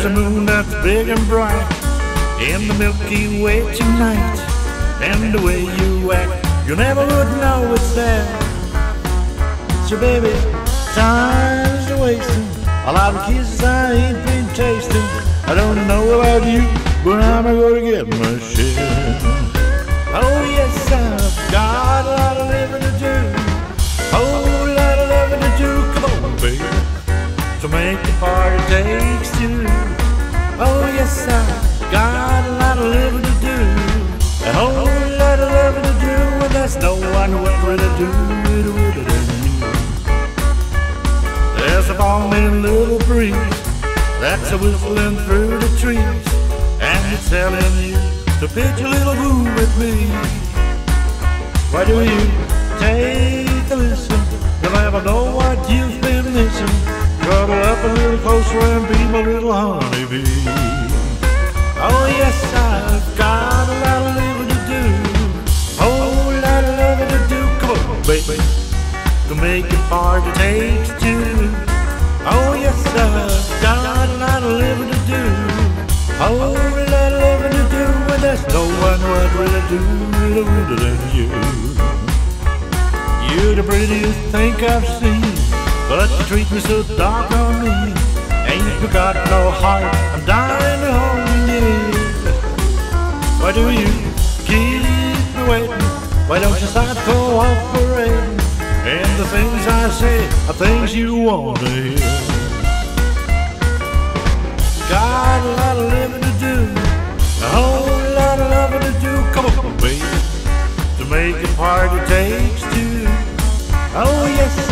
There's a moon that's big and bright in the Milky Way tonight. And the way you act, you never would know it's there. So baby, time's a wasting. A lot of kisses I ain't been tasting. I don't know about you, but I'm gonna get my share. Oh yes, I've got a lot of living to do. Whole lot of loving to do. Come on, baby, to make the party takes two. Oh yes, I've got a lot of living to do. A whole lot of loving to do, and there's no one who ever to do it better than you. There's a balmy little breeze that's a whistling through the trees, and it's telling you to pitch a little boo with me. Why do you take a listen? You'll never know what you've been missing. Cuddle up a little closer and be my little honeybee. Oh yes, I've got a lot of living to do. Whole lot of loving to do. Come on, baby, to make it hard it takes two. Oh yes, I've got a lot of living to do. Whole lot of loving to do, and there's no one would really do better than you. You're the prettiest thing I've seen, but you treat me so doggone mean. Ain't you got no heart, I'm dying to hold you. Why do you keep me waiting? Why don't you start cooperating? And the things I say are things you want to hear. Got a lot of living to do, a whole lot of loving to do. Come on, baby, to make a party takes two. Oh yes,